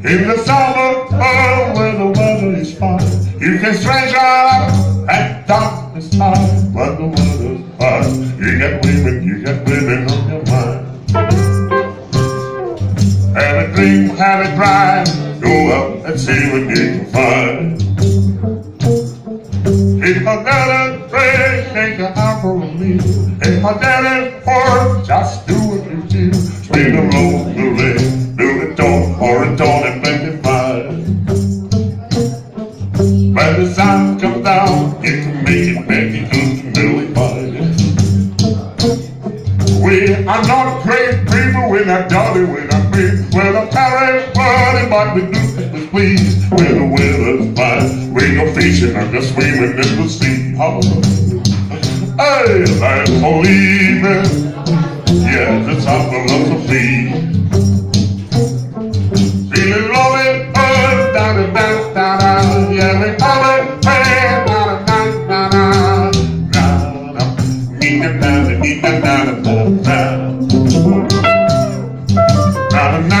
In the summer, oh, when the weather is fine, you can stretch out at darkness time. When the weather's fine, you got women on your mind. Have a drink, have a drive, go out and see what you can find. If I got a drink, take an hour for a meal. If I got a fork, just do what you do. Swing the road, the ring. Or a dawn and make it fire. When the sun comes down, you can make it good to really fire. We are not great people, we're not dirty, we're not free. We're not parents, but we do we squeeze. We're the weather's fine. We go fishing and just swimming in the sea. Hey, that's for leaving. Yeah, that's how the love of me.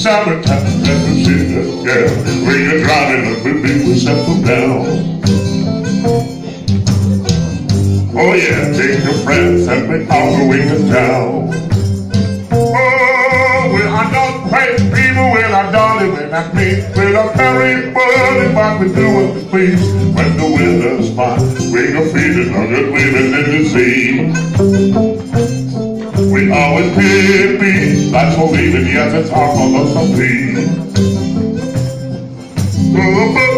Summertime, let me see that girl. When you're driving, let me be with something down. Oh yeah, take your friends and make all the way to town. Oh, we are not great people, we are darling, we are mean. We are very funny, but we do what we please. When the weather's fine, we go feeding on good women in the sea. We always happy, that's for leaving, yes, it's hard for us to be.